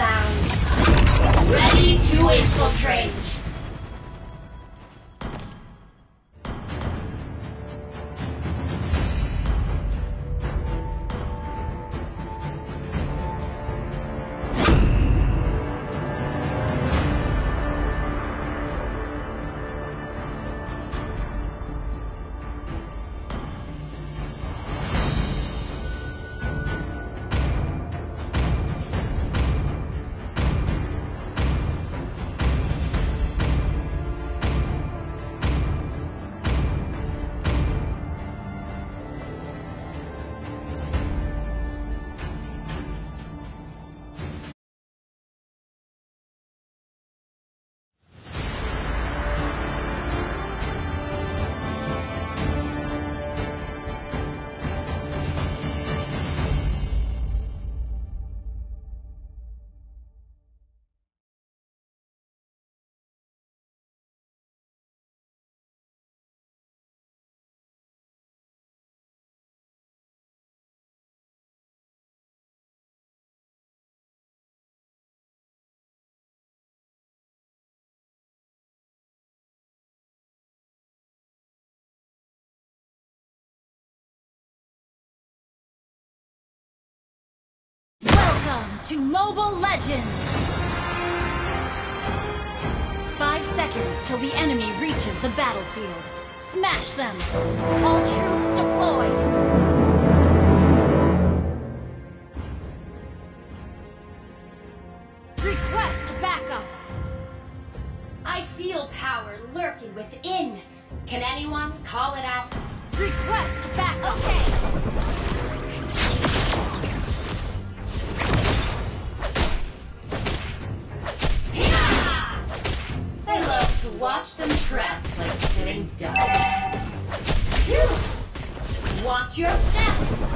found. Ready to infiltrate. Welcome to Mobile Legends! 5 seconds till the enemy reaches the battlefield. Smash them! All troops deployed! Request backup! I feel power lurking within. Can anyone call it out? Request backup! Okay! Watch them trapped like sitting ducks. Phew. Watch your steps.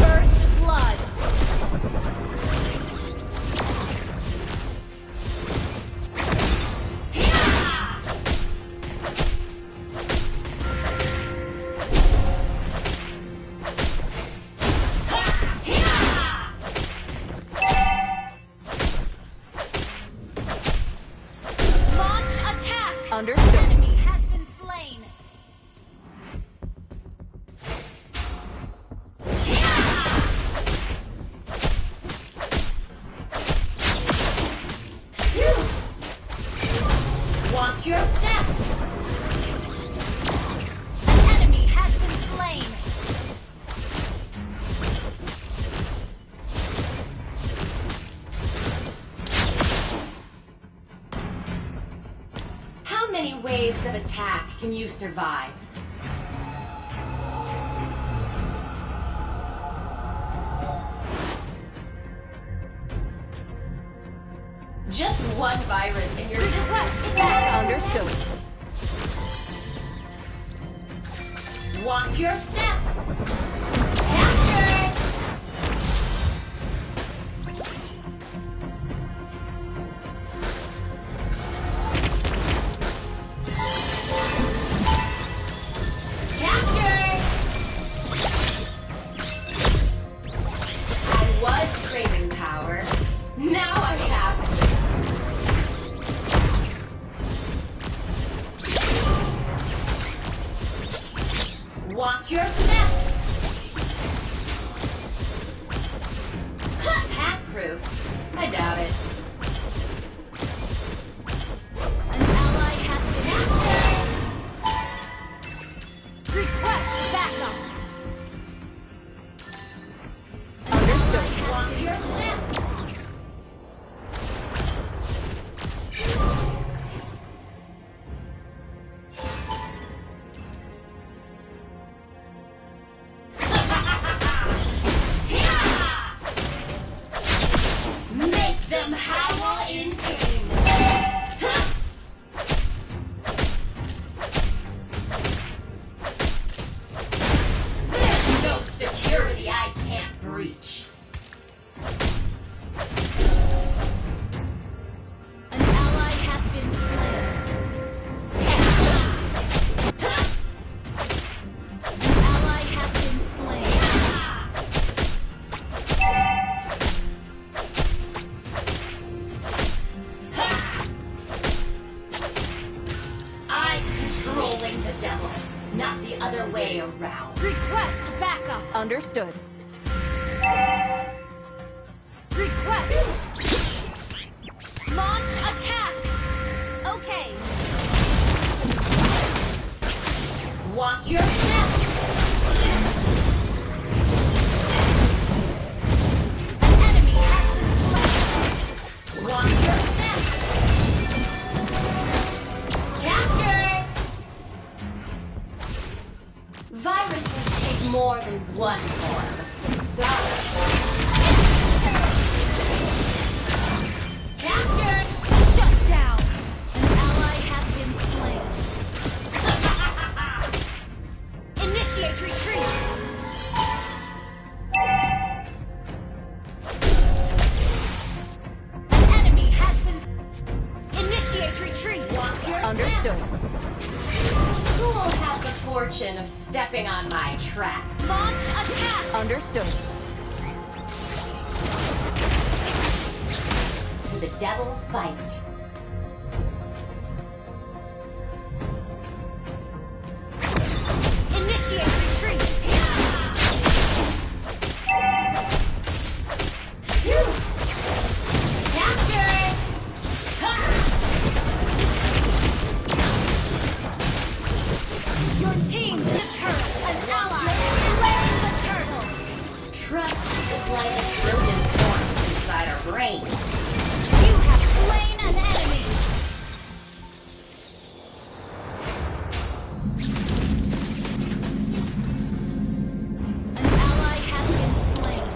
First blood. Understood. Enemy has been slain. Yeah! Watch your steps. An enemy has been slain. How many waves of attack can you survive? Just one virus in your system. Understood. Watch your steps. Watch your steps! Hack-proof? I doubt it. An ally has been captured! Request backup! Understood. Watch your steps! other way around. Request backup. Understood. Request. Launch attack. Okay. Watch your steps. An enemy has been slain. Watch your steps. Viruses take more than one form. Captured! Shut down! An ally has been slain. Initiate retreat! An enemy has been... Initiate retreat! Walk your Understood. Who will have the fortune of stepping on my trap? Launch attack! Understood. To the devil's bite. Initiate retreat! Like a Trojan horse inside our brain. You have slain an enemy! An ally has been slain.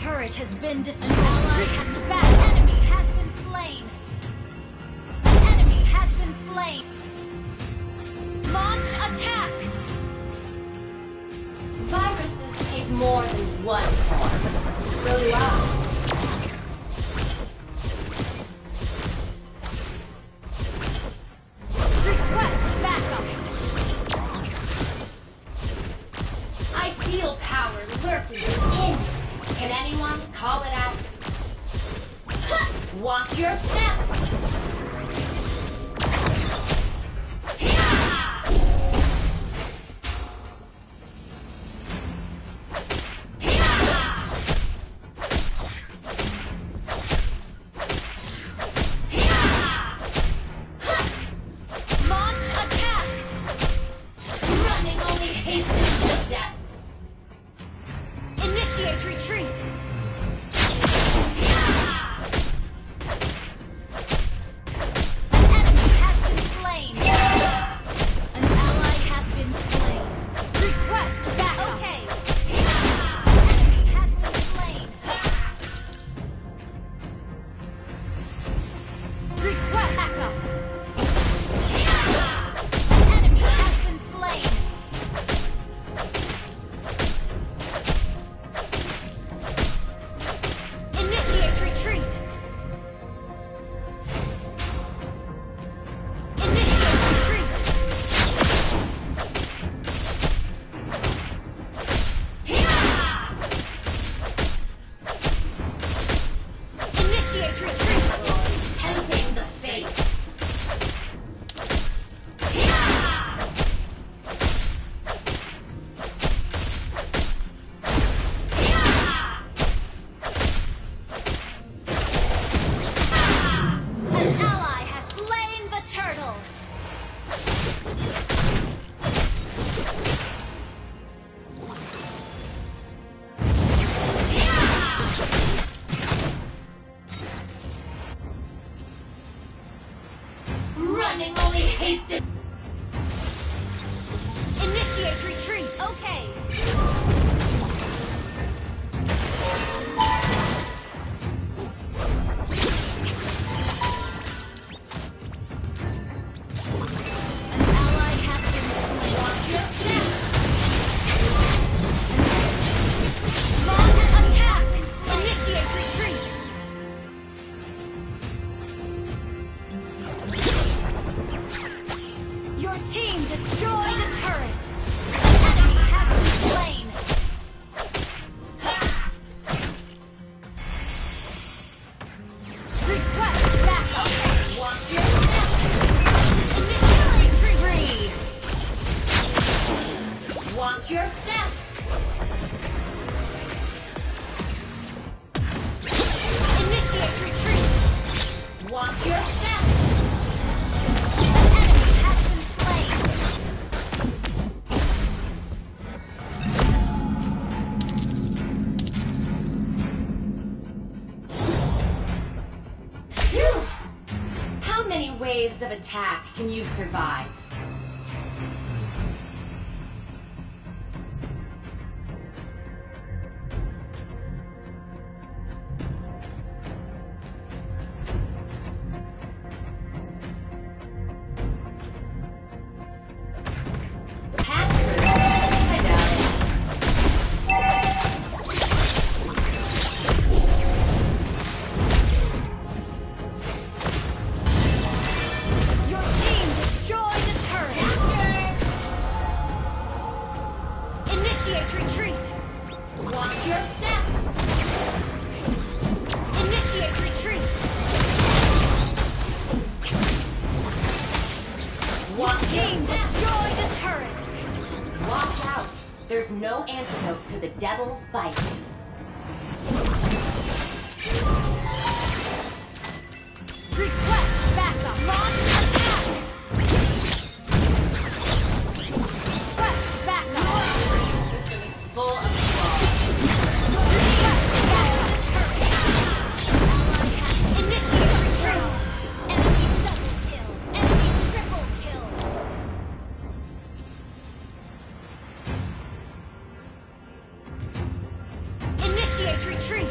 Turret has been destroyed. An enemy has been slain. An enemy has been slain. Launch attack. Viruses take more than one form. So long. Request backup. I feel power lurking within. Can anyone call it out? Ha! Watch your steps! Hiya! Hiya! Hiya! Launch attack! Running only hastens to death! Initiate retreat! Yeah! An enemy has been slain! Yeah! An ally has been slain! Request back! Okay! Yeah! An enemy has been slain! Yeah! Request backup! Yeah! An enemy has been slain! Waves of attack can you survive? Initiate retreat! Watch your steps! Initiate retreat! Watch your team destroy the turret! Watch out! There's no antidote to the devil's bite. Request backup! Launch attack! Retreat!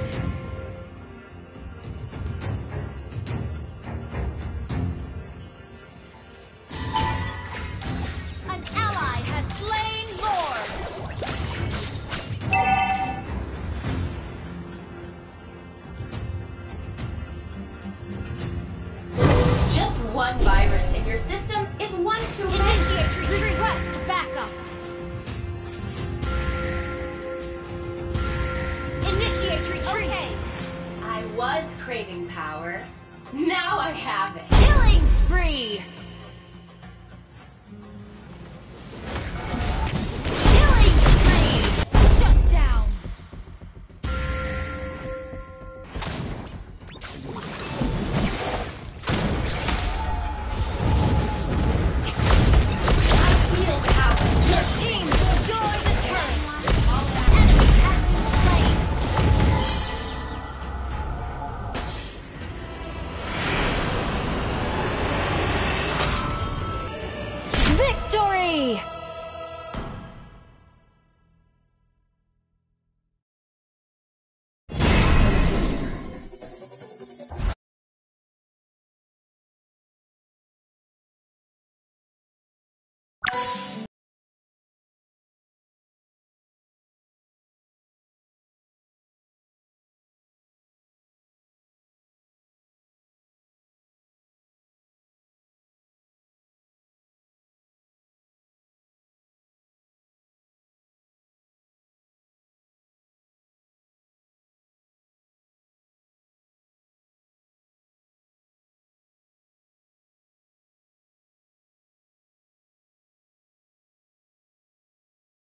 An ally has slain Lord! Just one virus in your system is one too many. Initiate retreat! Request backup! Initiate retreat! Okay. I was craving power. Now I have it. Killing spree!